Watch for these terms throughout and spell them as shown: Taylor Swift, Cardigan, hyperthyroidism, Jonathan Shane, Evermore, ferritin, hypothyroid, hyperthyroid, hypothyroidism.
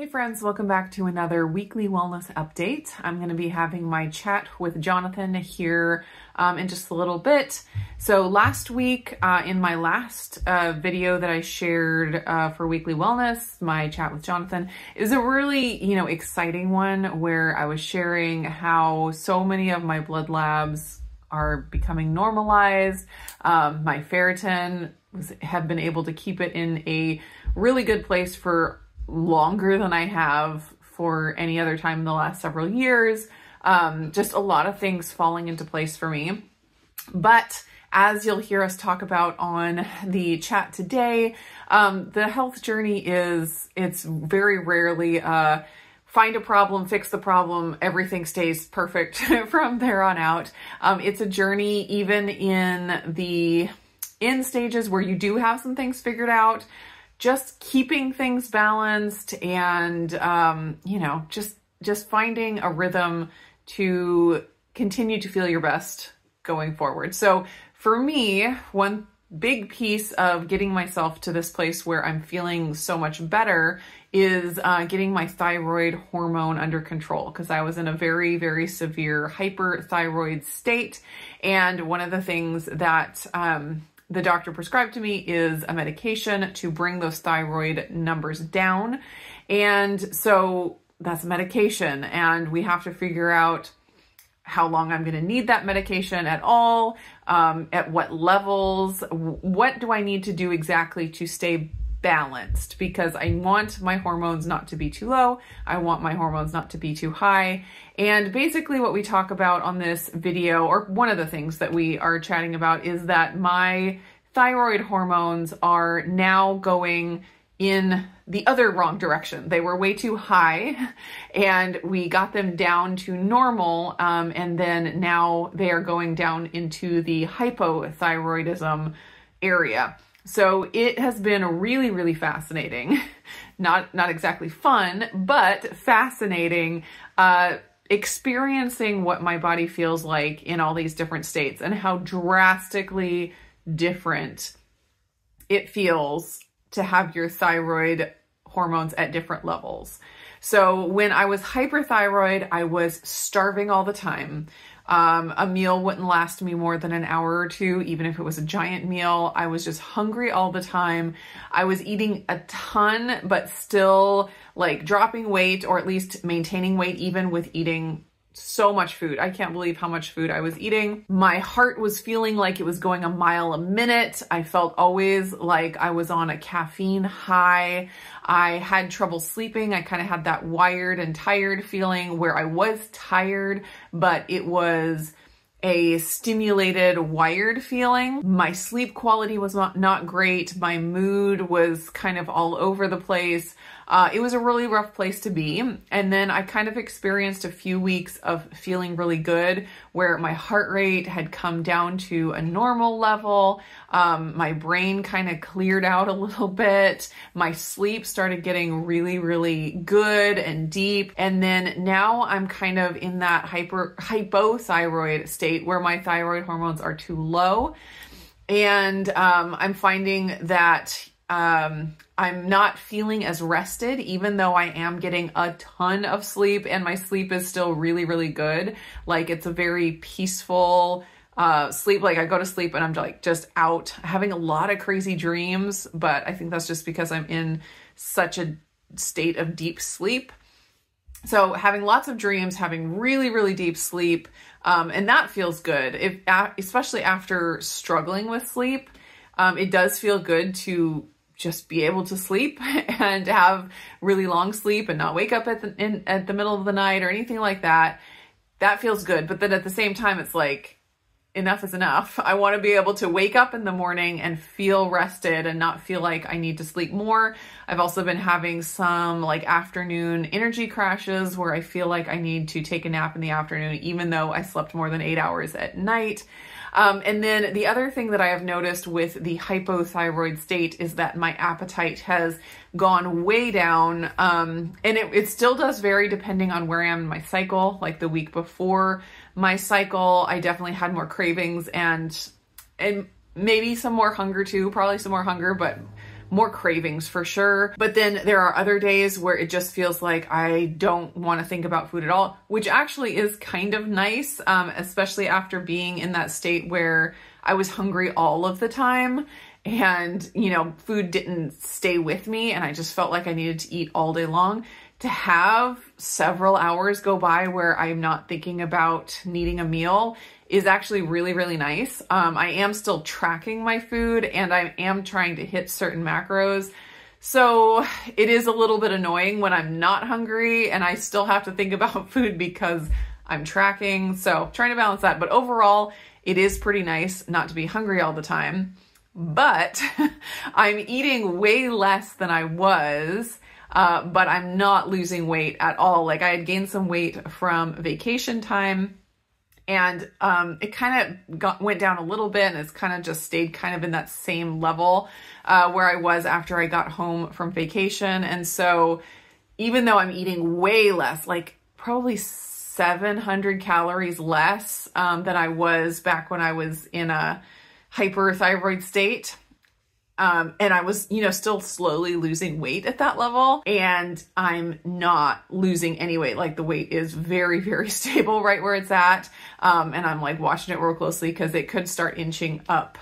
Hey friends, welcome back to another weekly wellness update. I'm going to be having my chat with Jonathan here in just a little bit. So last week in my last video that I shared for weekly wellness, my chat with Jonathan is a really, exciting one where I was sharing how so many of my blood labs are becoming normalized. My ferritin have been able to keep it in a really good place for longer than I have for any other time in the last several years. Just a lot of things falling into place for me. But as you'll hear us talk about on the chat today, the health journey it's very rarely find a problem, fix the problem, everything stays perfect from there on out. It's a journey even in the end stages where you do have some things figured out. Just keeping things balanced and, just finding a rhythm to continue to feel your best going forward. So for me, one big piece of getting myself to this place where I'm feeling so much better is getting my thyroid hormone under control, because I was in a very, very severe hyperthyroid state. And one of the things that the doctor prescribed to me is a medication to bring those thyroid numbers down. And so that's medication, and we have to figure out how long I'm going to need that medication at all, at what levels, what do I need to do exactly to stay balanced, because I want my hormones not to be too low. I want my hormones not to be too high. And basically what we talk about on this video, or one of the things that we are chatting about, is that my thyroid hormones are now going in the other wrong direction. They were way too high and we got them down to normal. And then now they are going down into the hypothyroidism area. So it has been really, really fascinating, not exactly fun, but fascinating, experiencing what my body feels like in all these different states and how drastically different it feels to have your thyroid hormones at different levels. So when I was hyperthyroid, I was starving all the time. A meal wouldn't last me more than an hour or two, even if it was a giant meal. I was just hungry all the time. I was eating a ton, but still like dropping weight, or at least maintaining weight, even with eating so much food. I can't believe how much food I was eating. My heart was feeling like it was going a mile a minute. I felt always like I was on a caffeine high. I had trouble sleeping. I kind of had that wired and tired feeling where I was tired, but it was a stimulated, wired feeling. My sleep quality was not great. My mood was kind of all over the place. It was a really rough place to be. And then I kind of experienced a few weeks of feeling really good, where my heart rate had come down to a normal level. My brain kind of cleared out a little bit. My sleep started getting really, really good and deep. And then now I'm kind of in that hypothyroid state where my thyroid hormones are too low. And I'm finding that I'm not feeling as rested, even though I am getting a ton of sleep, and my sleep is still really, really good. Like, it's a very peaceful sleep. Like, I go to sleep and I'm like just out, having a lot of crazy dreams. But I think that's just because I'm in such a state of deep sleep. So having lots of dreams, having really, really deep sleep, and that feels good, especially after struggling with sleep. It does feel good to just be able to sleep and have really long sleep and not wake up at the middle of the night or anything like that. That feels good. But then at the same time, it's like, enough is enough. I want to be able to wake up in the morning and feel rested and not feel like I need to sleep more. I've also been having some like afternoon energy crashes where I feel like I need to take a nap in the afternoon, even though I slept more than 8 hours at night. And then the other thing that I have noticed with the hypothyroid state is that my appetite has gone way down. And it still does vary depending on where I am in my cycle. Like the week before my cycle, I definitely had more cravings and maybe some more hunger too, probably some more hunger, but more cravings for sure. But then there are other days where it just feels like I don't want to think about food at all, which actually is kind of nice, especially after being in that state where I was hungry all of the time. And, you know, food didn't stay with me and I just felt like I needed to eat all day long. To have several hours go by where I'm not thinking about needing a meal is actually really, really nice. I am still tracking my food and I am trying to hit certain macros. So it is a little bit annoying when I'm not hungry and I still have to think about food because I'm tracking. So trying to balance that. But overall, it is pretty nice not to be hungry all the time. But I'm eating way less than I was, but I'm not losing weight at all. Like I had gained some weight from vacation time and it kind of went down a little bit and it's kind of just stayed kind of in that same level where I was after I got home from vacation. And so even though I'm eating way less, like probably 700 calories less than I was back when I was in a hyperthyroid state. And I was, you know, still slowly losing weight at that level, and I'm not losing any weight. Like the weight is very, very stable right where it's at. And I'm like watching it real closely because it could start inching up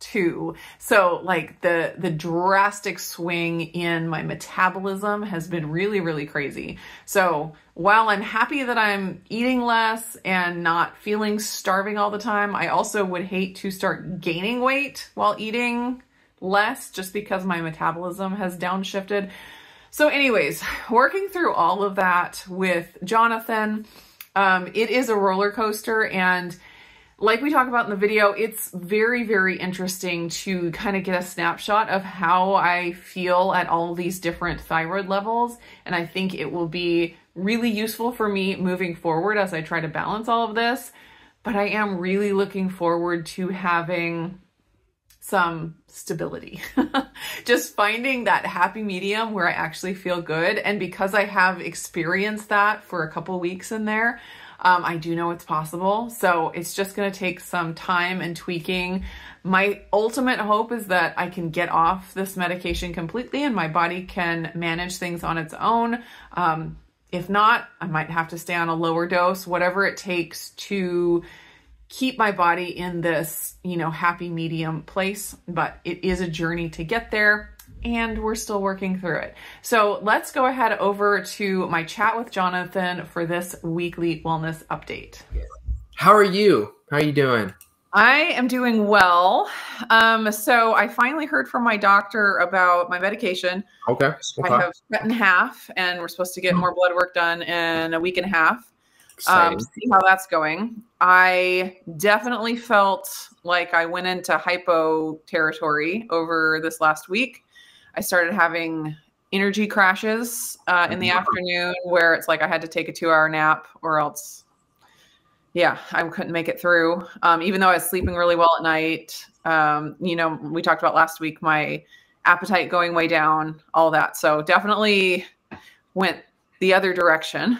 too. So like the drastic swing in my metabolism has been really, really crazy. So while I'm happy that I'm eating less and not feeling starving all the time, I also would hate to start gaining weight while eating less just because my metabolism has downshifted. So anyways, working through all of that with Jonathan, it is a roller coaster. And like we talk about in the video, it's very, very interesting to kind of get a snapshot of how I feel at all these different thyroid levels. And I think it will be really useful for me moving forward as I try to balance all of this. But I am really looking forward to having some stability, just finding that happy medium where I actually feel good. And because I have experienced that for a couple weeks in there, I do know it's possible. So it's just going to take some time and tweaking. My ultimate hope is that I can get off this medication completely and my body can manage things on its own. If not, I might have to stay on a lower dose, whatever it takes to keep my body in this, you know, happy medium place, but it is a journey to get there and we're still working through it. So let's go ahead over to my chat with Jonathan for this weekly wellness update. How are you? How are you doing? I am doing well. So I finally heard from my doctor about my medication. Okay. I have cut in half and we're supposed to get more blood work done in a week and a half. See how that's going. I definitely felt like I went into hypo territory over this last week. I started having energy crashes in the afternoon where it's like I had to take a 2-hour nap or else, yeah, I couldn't make it through. Even though I was sleeping really well at night, you know, we talked about last week, my appetite going way down, all that. So definitely went the other direction.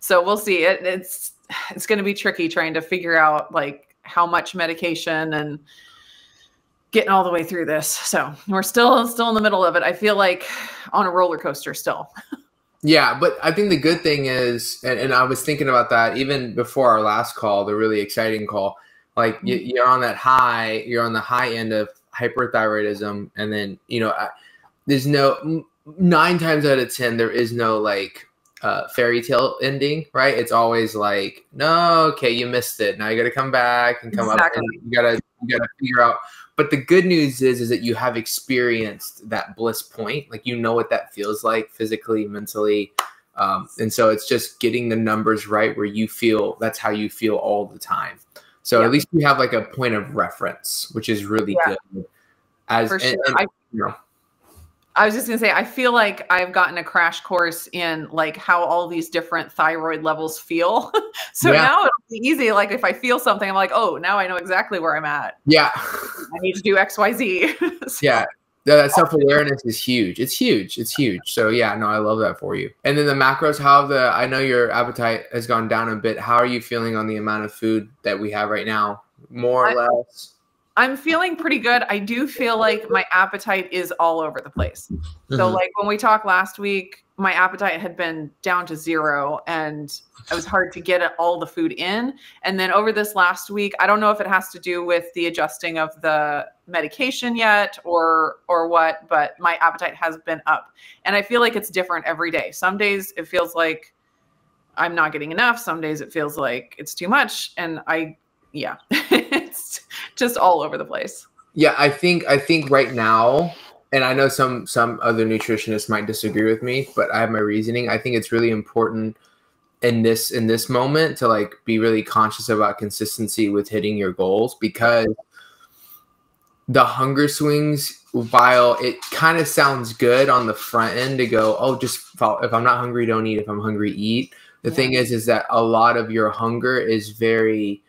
So we'll see. It's going to be tricky trying to figure out like how much medication and getting all the way through this. So we're still in the middle of it. I feel like on a roller coaster still. Yeah. But I think the good thing is, and I was thinking about that even before our last call, the really exciting call, like you're on that high, you're on the high end of hyperthyroidism. And then, you know, there's no 9 times out of 10, there is no like, fairy tale ending, right? It's always like, no, okay, you missed it. Now you got to come back and come up. And you gotta figure out. But the good news is that you have experienced that bliss point. Like you know what that feels like physically, mentally, and so it's just getting the numbers right where you feel that's how you feel all the time. So yeah. At least you have like a point of reference, which is really good. As for sure. And you know. I was just going to say, I feel like I've gotten a crash course in like how all these different thyroid levels feel. So now it'll be easy. Like if I feel something, I'm like, oh, now I know exactly where I'm at. Yeah. I need to do X, Y, Z. So, yeah. That self-awareness is huge. It's huge. It's huge. So yeah, no, I love that for you. And then the macros, how the, I know your appetite has gone down a bit. How are you feeling on the amount of food that we have right now? More or less? I'm feeling pretty good. I do feel like my appetite is all over the place. Mm-hmm. So like when we talked last week, my appetite had been down to zero and it was hard to get all the food in. And then over this last week, I don't know if it has to do with the adjusting of the medication yet or what, but my appetite has been up and I feel like it's different every day. Some days it feels like I'm not getting enough. Some days it feels like it's too much. And yeah, it's just all over the place. Yeah, I think right now, and I know some other nutritionists might disagree with me, but I have my reasoning. I think it's really important in this moment to like be really conscious about consistency with hitting your goals, because the hunger swings, while it kind of sounds good on the front end to go, oh, just follow. If I'm not hungry, don't eat. If I'm hungry, eat. The thing is that a lot of your hunger is very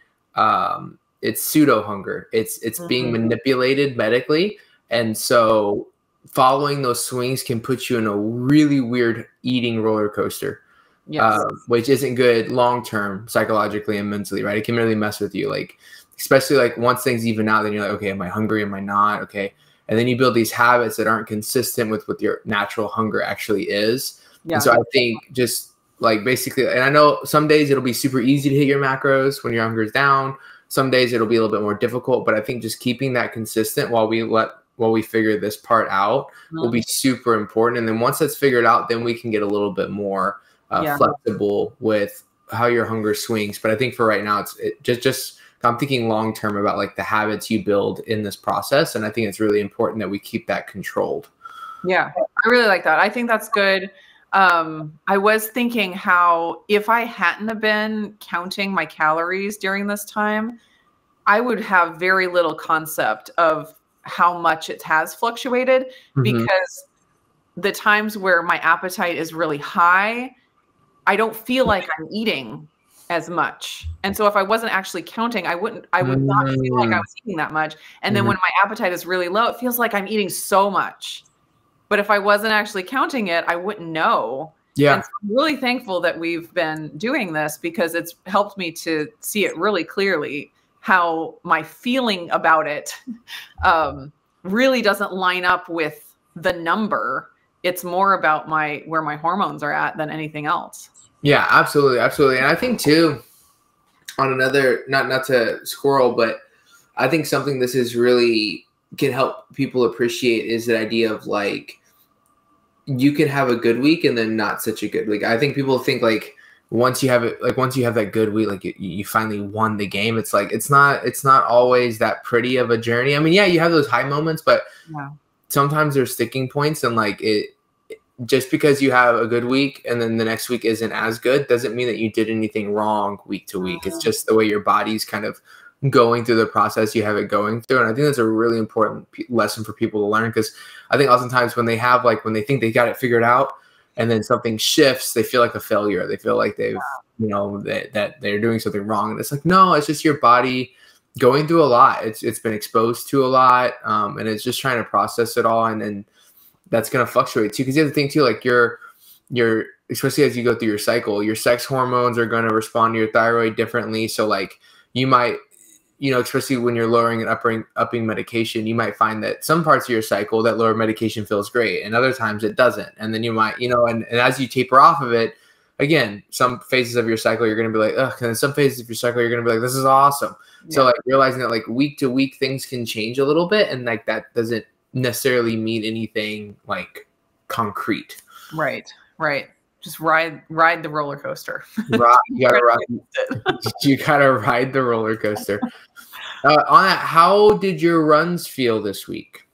it's pseudo hunger. It's being manipulated medically. And so following those swings can put you in a really weird eating roller coaster, which isn't good long-term psychologically and mentally, right? It can really mess with you. Like, especially like once things even out, then you're like, okay, am I hungry? Am I not? Okay. And then you build these habits that aren't consistent with what your natural hunger actually is. Yeah. And so I think just like basically, and I know some days it'll be super easy to hit your macros when your hunger is down. Some days it'll be a little bit more difficult, but I think just keeping that consistent while we figure this part out will be super important. And then once that's figured out, then we can get a little bit more flexible with how your hunger swings. But I think for right now, it's just I'm thinking long term about like the habits you build in this process, and I think it's really important that we keep that controlled. Yeah, I really like that. I think that's good. I was thinking how if I hadn't have been counting my calories during this time, I would have very little concept of how much it has fluctuated, because the times where my appetite is really high, I don't feel like I'm eating as much. And so if I wasn't actually counting, I would not feel like I was eating that much. And then when my appetite is really low, it feels like I'm eating so much. But if I wasn't actually counting it, I wouldn't know. Yeah. And so I'm really thankful that we've been doing this, because it's helped me to see it really clearly how my feeling about it really doesn't line up with the number. It's more about where my hormones are at than anything else. Yeah, absolutely. Absolutely. And I think too, on another, not to squirrel, but I think something this is really can help people appreciate is the idea of like, you can have a good week and then not such a good week. I think people think like once you have that good week, like you finally won the game. It's like, it's not always that pretty of a journey. I mean, yeah, you have those high moments, but sometimes there's sticking points, and like just because you have a good week and then the next week isn't as good doesn't mean that you did anything wrong week to week. It's just the way your body's kind of going through the process you have it going through. And I think that's a really important lesson for people to learn, because I think oftentimes when they think they got it figured out and then something shifts, they feel like a failure. They feel like they've, you know, that they're doing something wrong. And it's like, no, it's just your body going through a lot. It's been exposed to a lot, and it's just trying to process it all. And then that's going to fluctuate too. Because the other thing too, like your especially as you go through your cycle, your sex hormones are going to respond to your thyroid differently. So like you might, you know, especially when you're lowering and upping medication, you might find that some parts of your cycle that lower medication feels great and other times it doesn't. And then you might, you know, and as you taper off of it, again, some phases of your cycle, you're going to be like, ugh, and then some phases of your cycle, you're going to be like, this is awesome. Yeah. So like realizing that like week to week things can change a little bit, and like that doesn't necessarily mean anything like concrete. Right, right. Just ride the roller coaster. You gotta ride the roller coaster. On that, how did your runs feel this week?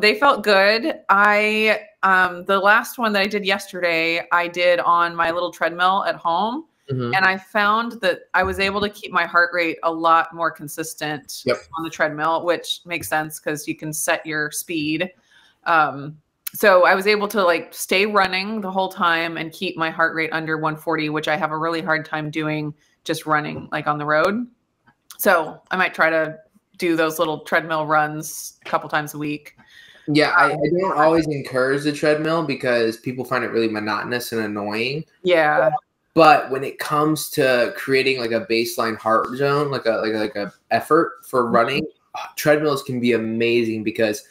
They felt good. The last one that I did yesterday, I did on my little treadmill at home. And I found that I was able to keep my heart rate a lot more consistent on the treadmill, which makes sense because you can set your speed. So I was able to like stay running the whole time and keep my heart rate under 140, which I have a really hard time doing just running like on the road. So I might try to do those little treadmill runs a couple times a week. Yeah, I don't always encourage the treadmill because people find it really monotonous and annoying. Yeah. But when it comes to creating like a baseline heart zone, like a effort for running, treadmills can be amazing because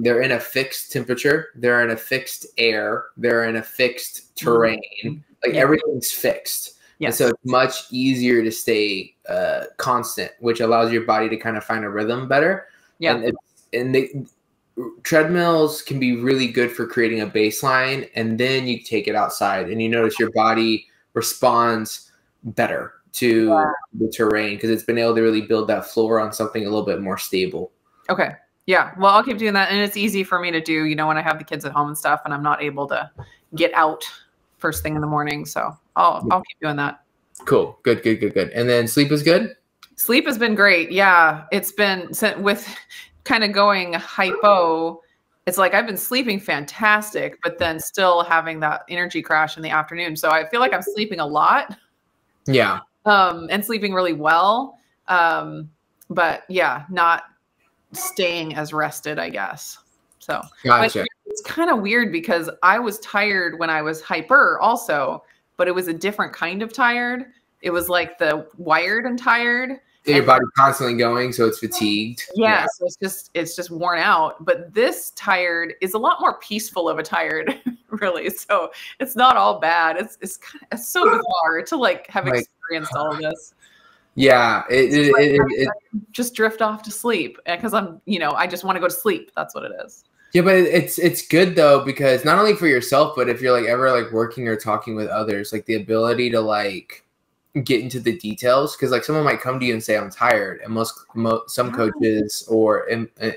they're in a fixed temperature, they're in a fixed air, they're in a fixed terrain. Like everything's fixed. Yes. And so it's much easier to stay constant, which allows your body to kind of find a rhythm better. Yeah. Treadmills can be really good for creating a baseline, and then you take it outside and you notice your body responds better to the terrain because it's been able to really build that floor on something a little bit more stable. Okay. Yeah. Well, I'll keep doing that. And it's easy for me to do, you know, when I have the kids at home and stuff and I'm not able to get out first thing in the morning. So I'll keep doing that. Cool. Good, good, good, good. And then sleep is good? Sleep has been great. Yeah. It's been with kind of going hypo. It's like I've been sleeping fantastic, but then still having that energy crash in the afternoon. So I feel like I'm sleeping a lot. Yeah. And sleeping really well. But yeah, not staying as rested, I guess. So gotcha. It's kind of weird because I was tired when I was hyper also, but it was a different kind of tired. It was like the wired and tired. So your body's constantly going, so it's fatigued. Yeah, yeah. So it's just worn out. But this tired is a lot more peaceful of a tired, really. So it's not all bad. It's so bizarre to like have experienced all of this. Yeah, I just drift off to sleep because I'm, you know, I just want to go to sleep. That's what it is. Yeah, but it's good though, because not only for yourself, but if you're like ever like working or talking with others, like the ability to like get into the details, because like someone might come to you and say I'm tired, and some coaches or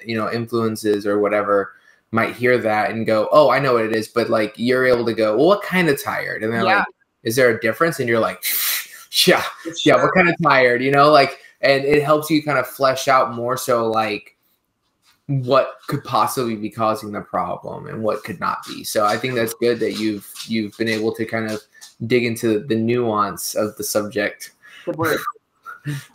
you know, influences or whatever might hear that and go, oh, I know what it is, but like you're able to go, well, what kind of tired? And they're like, is there a difference? And you're like, yeah, yeah, what kind of tired, you know, like, and it helps you kind of flesh out more so like what could possibly be causing the problem and what could not be. So I think that's good that you've been able to kind of dig into the nuance of the subject. Good word.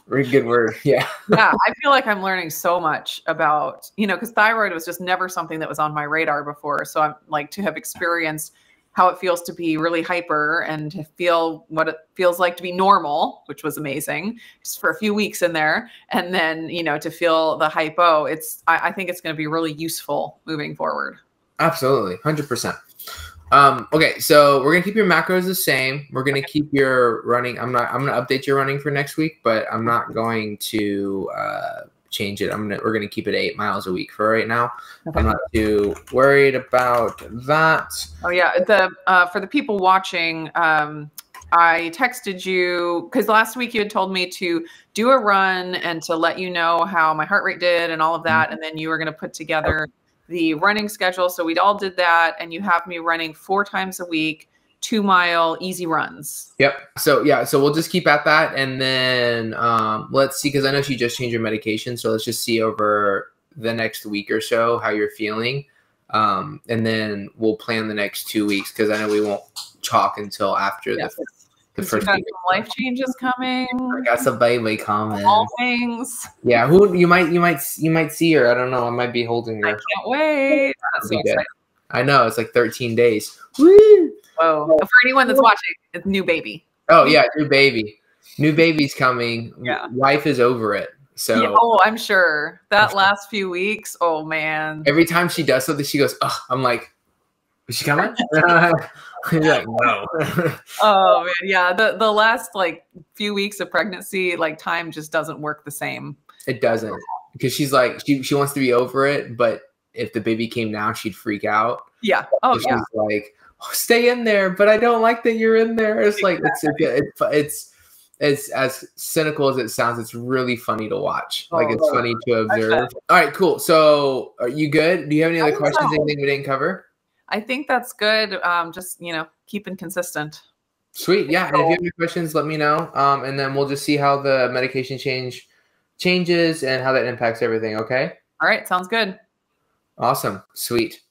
Good word. Yeah. Yeah. I feel like I'm learning so much about, you know, because thyroid was just never something that was on my radar before. So I'm like, to have experienced how it feels to be really hyper and to feel what it feels like to be normal, which was amazing just for a few weeks in there. And then, you know, to feel the hypo, I think it's going to be really useful moving forward. Absolutely. 100%. Okay, so we're gonna keep your macros the same. We're gonna keep your running. I'm gonna update your running for next week, but I'm not going to change it. We're gonna keep it 8 miles a week for right now. Okay. I'm not too worried about that. Oh yeah, for the people watching, I texted you because last week you had told me to do a run and to let you know how my heart rate did and all of that, and then you were gonna put together. Okay. The running schedule. So we all did that. And you have me running 4 times a week, 2 mile easy runs. Yep. So yeah, so we'll just keep at that. And then let's see, because I know she just changed your medication. So let's just see over the next week or so how you're feeling. And then we'll plan the next 2 weeks, because I know we won't talk until after the first week. Life changes coming. I got some baby coming. All things. Yeah, who you might see her. I don't know. I might be holding her. I can't wait. That's so exciting. I know, it's like 13 days. Woo! Whoa. For anyone that's watching, it's new baby. Oh yeah, new baby. New baby's coming. Yeah. Life is over it. So yeah, oh, I'm sure. That last few weeks, oh man. Every time she does something, she goes, ugh, I'm like, is she coming? Like, no. Oh man, yeah. The last like few weeks of pregnancy, like time just doesn't work the same. It doesn't, because she's like she wants to be over it, but if the baby came now, she'd freak out. Yeah. Oh yeah. She's like, oh, stay in there, but I don't like that you're in there. It's like it's as cynical as it sounds. It's really funny to watch. Like it's funny to observe. All right, cool. So are you good? Do you have any other questions? Anything we didn't cover? I think that's good. Just, you know, keeping consistent. Sweet. Yeah. And if you have any questions, let me know. And then we'll just see how the medication changes and how that impacts everything. Okay. All right. Sounds good. Awesome. Sweet.